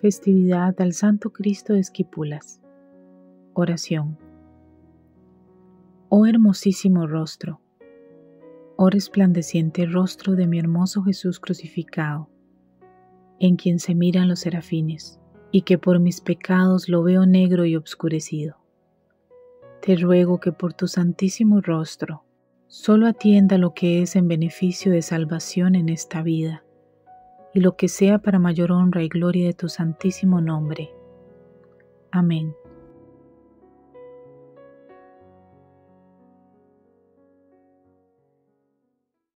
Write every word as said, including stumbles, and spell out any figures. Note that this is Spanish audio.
Festividad al Santo Cristo de Esquipulas. Oración. Oh hermosísimo rostro, oh resplandeciente rostro de mi hermoso Jesús crucificado, en quien se miran los serafines, y que por mis pecados lo veo negro y obscurecido. Te ruego que por tu santísimo rostro, solo atienda lo que es en beneficio de salvación en esta vida, y lo que sea para mayor honra y gloria de tu santísimo nombre. Amén.